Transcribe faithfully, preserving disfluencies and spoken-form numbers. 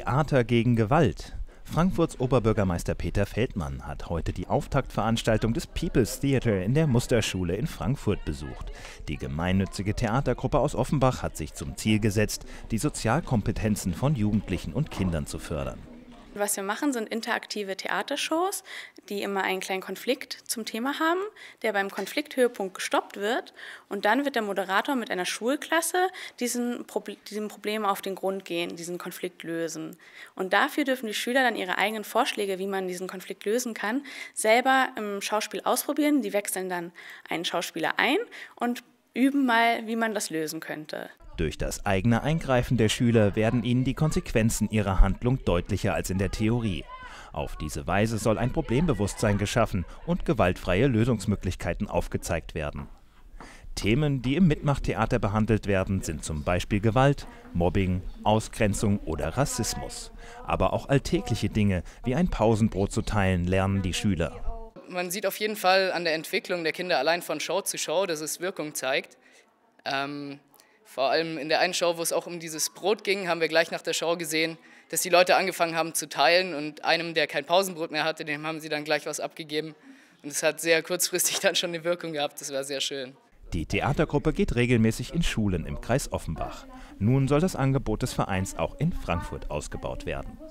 Theater gegen Gewalt. Frankfurts Oberbürgermeister Peter Feldmann hat heute die Auftaktveranstaltung des People's Theater in der Musterschule in Frankfurt besucht. Die gemeinnützige Theatergruppe aus Offenbach hat sich zum Ziel gesetzt, die Sozialkompetenzen von Jugendlichen und Kindern zu fördern. Was wir machen, sind interaktive Theatershows, die immer einen kleinen Konflikt zum Thema haben, der beim Konflikthöhepunkt gestoppt wird. Und dann wird der Moderator mit einer Schulklasse diesen Proble- diesem Problem auf den Grund gehen, diesen Konflikt lösen. Und dafür dürfen die Schüler dann ihre eigenen Vorschläge, wie man diesen Konflikt lösen kann, selber im Schauspiel ausprobieren. Die wechseln dann einen Schauspieler ein und üben mal, wie man das lösen könnte. Durch das eigene Eingreifen der Schüler werden ihnen die Konsequenzen ihrer Handlung deutlicher als in der Theorie. Auf diese Weise soll ein Problembewusstsein geschaffen und gewaltfreie Lösungsmöglichkeiten aufgezeigt werden. Themen, die im Mitmachtheater behandelt werden, sind zum Beispiel Gewalt, Mobbing, Ausgrenzung oder Rassismus. Aber auch alltägliche Dinge wie ein Pausenbrot zu teilen lernen die Schüler. Man sieht auf jeden Fall an der Entwicklung der Kinder allein von Show zu Show, dass es Wirkung zeigt. Ähm Vor allem in der einen Show, wo es auch um dieses Brot ging, haben wir gleich nach der Show gesehen, dass die Leute angefangen haben zu teilen, und einem, der kein Pausenbrot mehr hatte, dem haben sie dann gleich was abgegeben. Und es hat sehr kurzfristig dann schon eine Wirkung gehabt, das war sehr schön. Die Theatergruppe geht regelmäßig in Schulen im Kreis Offenbach. Nun soll das Angebot des Vereins auch in Frankfurt ausgebaut werden.